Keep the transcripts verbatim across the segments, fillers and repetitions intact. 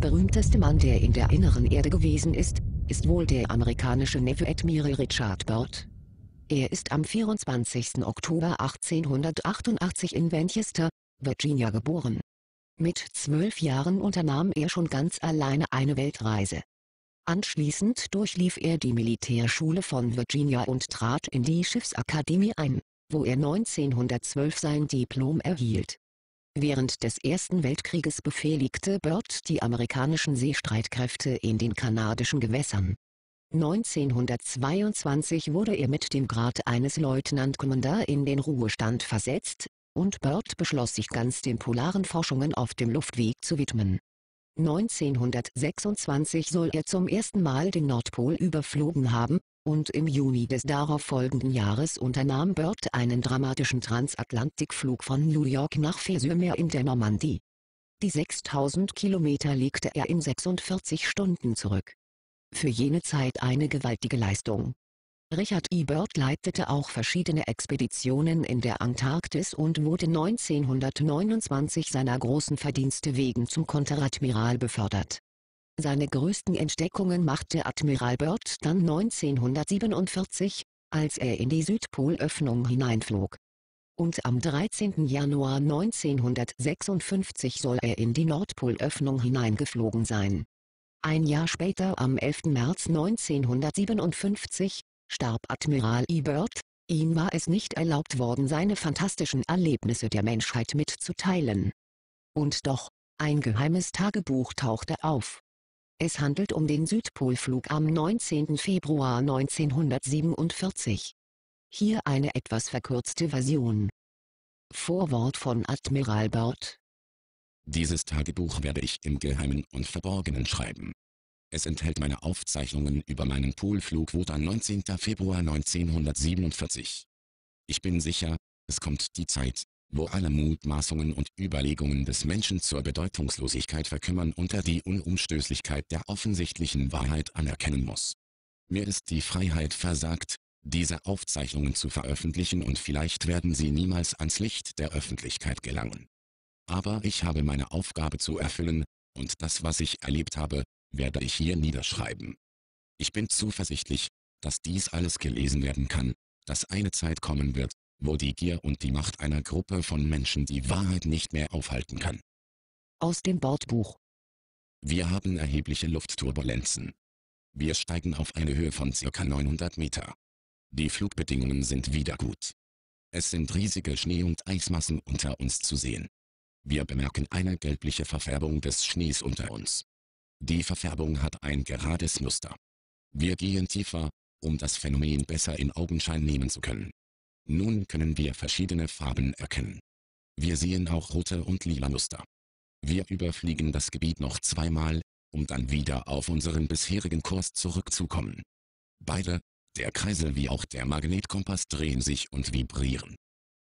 Der berühmteste Mann, der in der inneren Erde gewesen ist, ist wohl der amerikanische Navy Admiral Richard Byrd. Er ist am vierundzwanzigsten Oktober achtzehnhundertachtundachtzig in Winchester, Virginia geboren. Mit zwölf Jahren unternahm er schon ganz alleine eine Weltreise. Anschließend durchlief er die Militärschule von Virginia und trat in die Schiffsakademie ein, wo er neunzehnhundertzwölf sein Diplom erhielt. Während des Ersten Weltkrieges befehligte Byrd die amerikanischen Seestreitkräfte in den kanadischen Gewässern. neunzehnhundertzweiundzwanzig wurde er mit dem Grad eines Lieutenant Commander in den Ruhestand versetzt, und Byrd beschloss sich ganz den polaren Forschungen auf dem Luftweg zu widmen. neunzehnhundertsechsundzwanzig soll er zum ersten Mal den Nordpol überflogen haben, und im Juni des darauf folgenden Jahres unternahm Byrd einen dramatischen Transatlantikflug von New York nach Fersenmeer in der Normandie. Die sechstausend Kilometer legte er in sechsundvierzig Stunden zurück. Für jene Zeit eine gewaltige Leistung. Richard E. Byrd leitete auch verschiedene Expeditionen in der Antarktis und wurde neunzehnhundertneunundzwanzig seiner großen Verdienste wegen zum Konteradmiral befördert. Seine größten Entdeckungen machte Admiral Byrd dann neunzehnhundertsiebenundvierzig, als er in die Südpolöffnung hineinflog. Und am dreizehnten Januar neunzehnhundertsechsundfünfzig soll er in die Nordpolöffnung hineingeflogen sein. Ein Jahr später, am elften März neunzehnhundertsiebenundfünfzig, starb Admiral E. Byrd. Ihm war es nicht erlaubt worden, seine fantastischen Erlebnisse der Menschheit mitzuteilen. Und doch, ein geheimes Tagebuch tauchte auf. Es handelt um den Südpolflug am neunzehnten Februar neunzehnhundertsiebenundvierzig. Hier eine etwas verkürzte Version. Vorwort von Admiral Byrd. Dieses Tagebuch werde ich im Geheimen und Verborgenen schreiben. Es enthält meine Aufzeichnungen über meinen Polflug am neunzehnten Februar neunzehnhundertsiebenundvierzig. Ich bin sicher, es kommt die Zeit, wo alle Mutmaßungen und Überlegungen des Menschen zur Bedeutungslosigkeit verkümmern und er die Unumstößlichkeit der offensichtlichen Wahrheit anerkennen muss. Mir ist die Freiheit versagt, diese Aufzeichnungen zu veröffentlichen, und vielleicht werden sie niemals ans Licht der Öffentlichkeit gelangen. Aber ich habe meine Aufgabe zu erfüllen, und das, was ich erlebt habe, werde ich hier niederschreiben. Ich bin zuversichtlich, dass dies alles gelesen werden kann, dass eine Zeit kommen wird, wo die Gier und die Macht einer Gruppe von Menschen die Wahrheit nicht mehr aufhalten kann. Aus dem Bordbuch. Wir haben erhebliche Luftturbulenzen. Wir steigen auf eine Höhe von ca. neunhundert Meter. Die Flugbedingungen sind wieder gut. Es sind riesige Schnee- und Eismassen unter uns zu sehen. Wir bemerken eine gelbliche Verfärbung des Schnees unter uns. Die Verfärbung hat ein gerades Muster. Wir gehen tiefer, um das Phänomen besser in Augenschein nehmen zu können. Nun können wir verschiedene Farben erkennen. Wir sehen auch rote und lila Muster. Wir überfliegen das Gebiet noch zweimal, um dann wieder auf unseren bisherigen Kurs zurückzukommen. Beide, der Kreisel wie auch der Magnetkompass, drehen sich und vibrieren.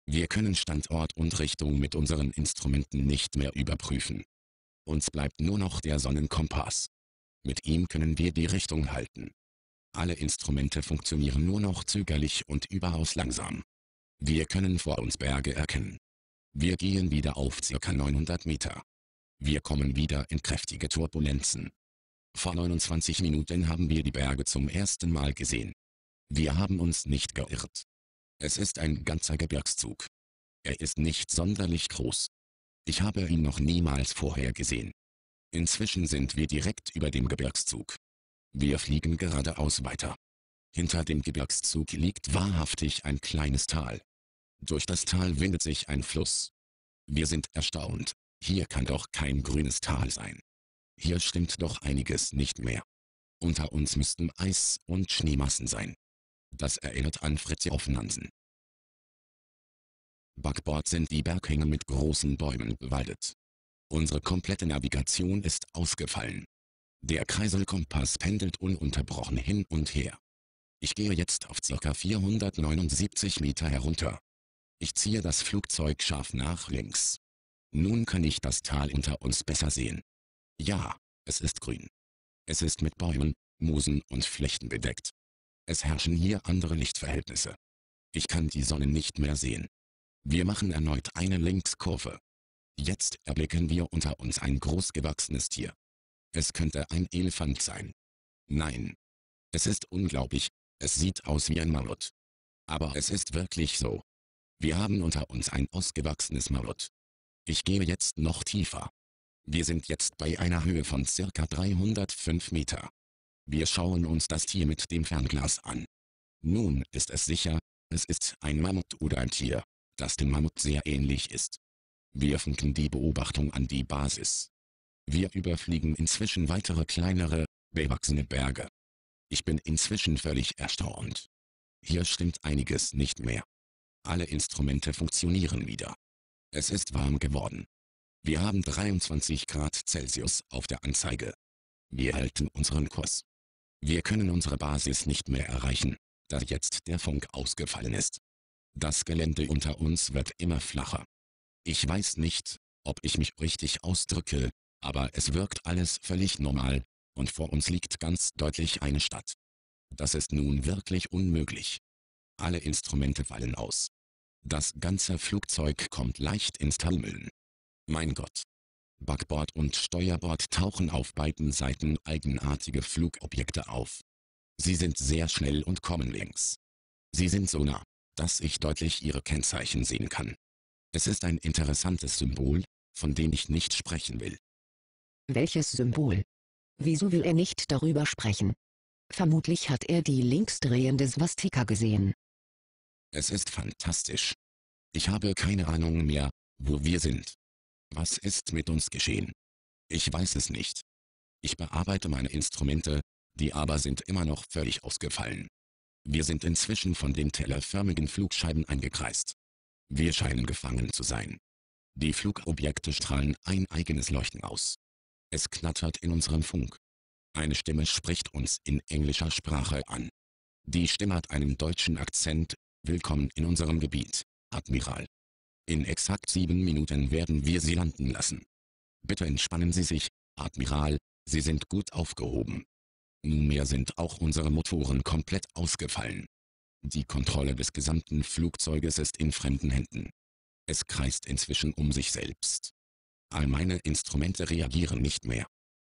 Wir können Standort und Richtung mit unseren Instrumenten nicht mehr überprüfen. Uns bleibt nur noch der Sonnenkompass. Mit ihm können wir die Richtung halten. Alle Instrumente funktionieren nur noch zögerlich und überaus langsam. Wir können vor uns Berge erkennen. Wir gehen wieder auf ca. neunhundert Meter. Wir kommen wieder in kräftige Turbulenzen. Vor neunundzwanzig Minuten haben wir die Berge zum ersten Mal gesehen. Wir haben uns nicht geirrt. Es ist ein ganzer Gebirgszug. Er ist nicht sonderlich groß. Ich habe ihn noch niemals vorher gesehen. Inzwischen sind wir direkt über dem Gebirgszug. Wir fliegen geradeaus weiter. Hinter dem Gebirgszug liegt wahrhaftig ein kleines Tal. Durch das Tal windet sich ein Fluss. Wir sind erstaunt, hier kann doch kein grünes Tal sein. Hier stimmt doch einiges nicht mehr. Unter uns müssten Eis- und Schneemassen sein. Das erinnert an Fritjof Nansen. Backbord sind die Berghänge mit großen Bäumen bewaldet. Unsere komplette Navigation ist ausgefallen. Der Kreiselkompass pendelt ununterbrochen hin und her. Ich gehe jetzt auf ca. vierhundertneunundsiebzig Meter herunter. Ich ziehe das Flugzeug scharf nach links. Nun kann ich das Tal unter uns besser sehen. Ja, es ist grün. Es ist mit Bäumen, Moosen und Flechten bedeckt. Es herrschen hier andere Lichtverhältnisse. Ich kann die Sonne nicht mehr sehen. Wir machen erneut eine Linkskurve. Jetzt erblicken wir unter uns ein großgewachsenes Tier. Es könnte ein Elefant sein. Nein. Es ist unglaublich, es sieht aus wie ein Mammut. Aber es ist wirklich so. Wir haben unter uns ein ausgewachsenes Mammut. Ich gehe jetzt noch tiefer. Wir sind jetzt bei einer Höhe von circa dreihundertfünf Meter. Wir schauen uns das Tier mit dem Fernglas an. Nun ist es sicher, es ist ein Mammut oder ein Tier, das dem Mammut sehr ähnlich ist. Wir funken die Beobachtung an die Basis. Wir überfliegen inzwischen weitere kleinere, bewachsene Berge. Ich bin inzwischen völlig erstaunt. Hier stimmt einiges nicht mehr. Alle Instrumente funktionieren wieder. Es ist warm geworden. Wir haben dreiundzwanzig Grad Celsius auf der Anzeige. Wir halten unseren Kurs. Wir können unsere Basis nicht mehr erreichen, da jetzt der Funk ausgefallen ist. Das Gelände unter uns wird immer flacher. Ich weiß nicht, ob ich mich richtig ausdrücke, aber es wirkt alles völlig normal, und vor uns liegt ganz deutlich eine Stadt. Das ist nun wirklich unmöglich. Alle Instrumente fallen aus. Das ganze Flugzeug kommt leicht ins Taumeln. Mein Gott. Backbord und Steuerbord tauchen auf beiden Seiten eigenartige Flugobjekte auf. Sie sind sehr schnell und kommen links. Sie sind so nah, dass ich deutlich ihre Kennzeichen sehen kann. Es ist ein interessantes Symbol, von dem ich nicht sprechen will. Welches Symbol? Wieso will er nicht darüber sprechen? Vermutlich hat er die linksdrehende Swastika gesehen. Es ist fantastisch. Ich habe keine Ahnung mehr, wo wir sind. Was ist mit uns geschehen? Ich weiß es nicht. Ich bearbeite meine Instrumente, die aber sind immer noch völlig ausgefallen. Wir sind inzwischen von den tellerförmigen Flugscheiben eingekreist. Wir scheinen gefangen zu sein. Die Flugobjekte strahlen ein eigenes Leuchten aus. Es knattert in unserem Funk. Eine Stimme spricht uns in englischer Sprache an. Die Stimme hat einen deutschen Akzent. Willkommen in unserem Gebiet, Admiral. In exakt sieben Minuten werden wir Sie landen lassen. Bitte entspannen Sie sich, Admiral, Sie sind gut aufgehoben. Nunmehr sind auch unsere Motoren komplett ausgefallen. Die Kontrolle des gesamten Flugzeuges ist in fremden Händen. Es kreist inzwischen um sich selbst. All meine Instrumente reagieren nicht mehr.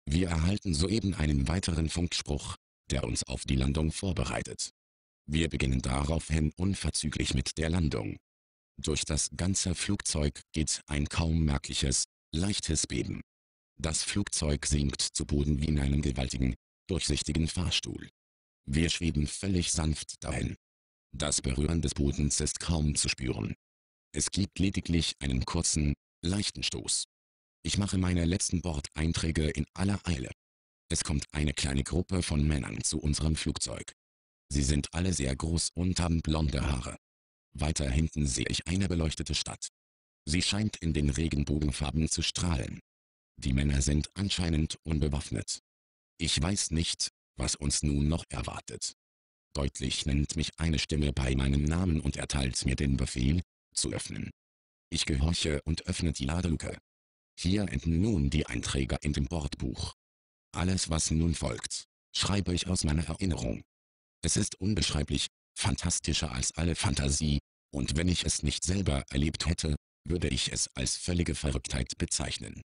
Wir erhalten soeben einen weiteren Funkspruch, der uns auf die Landung vorbereitet. Wir beginnen daraufhin unverzüglich mit der Landung. Durch das ganze Flugzeug geht ein kaum merkliches, leichtes Beben. Das Flugzeug sinkt zu Boden wie in einem gewaltigen, durchsichtigen Fahrstuhl. Wir schweben völlig sanft dahin. Das Berühren des Bodens ist kaum zu spüren. Es gibt lediglich einen kurzen, leichten Stoß. Ich mache meine letzten Bordeinträge in aller Eile. Es kommt eine kleine Gruppe von Männern zu unserem Flugzeug. Sie sind alle sehr groß und haben blonde Haare. Weiter hinten sehe ich eine beleuchtete Stadt. Sie scheint in den Regenbogenfarben zu strahlen. Die Männer sind anscheinend unbewaffnet. Ich weiß nicht, was uns nun noch erwartet. Deutlich nennt mich eine Stimme bei meinem Namen und erteilt mir den Befehl, zu öffnen. Ich gehorche und öffne die Ladeluke. Hier enden nun die Einträge in dem Bordbuch. Alles, was nun folgt, schreibe ich aus meiner Erinnerung. Es ist unbeschreiblich, fantastischer als alle Fantasie, und wenn ich es nicht selber erlebt hätte, würde ich es als völlige Verrücktheit bezeichnen.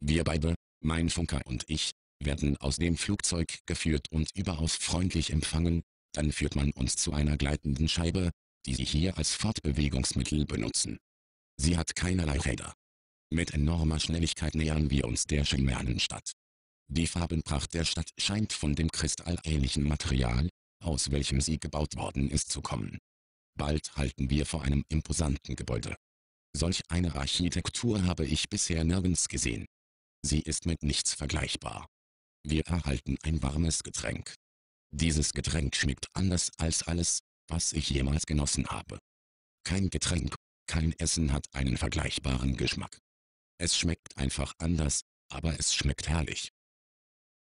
Wir beide, mein Funker und ich, werden aus dem Flugzeug geführt und überaus freundlich empfangen, dann führt man uns zu einer gleitenden Scheibe, die sie hier als Fortbewegungsmittel benutzen. Sie hat keinerlei Räder. Mit enormer Schnelligkeit nähern wir uns der Schimmerenstadt. Die Farbenpracht der Stadt scheint von dem kristallähnlichen Material, aus welchem sie gebaut worden ist, zu kommen. Bald halten wir vor einem imposanten Gebäude. Solch eine Architektur habe ich bisher nirgends gesehen. Sie ist mit nichts vergleichbar. Wir erhalten ein warmes Getränk. Dieses Getränk schmeckt anders als alles, was ich jemals genossen habe. Kein Getränk, kein Essen hat einen vergleichbaren Geschmack. Es schmeckt einfach anders, aber es schmeckt herrlich.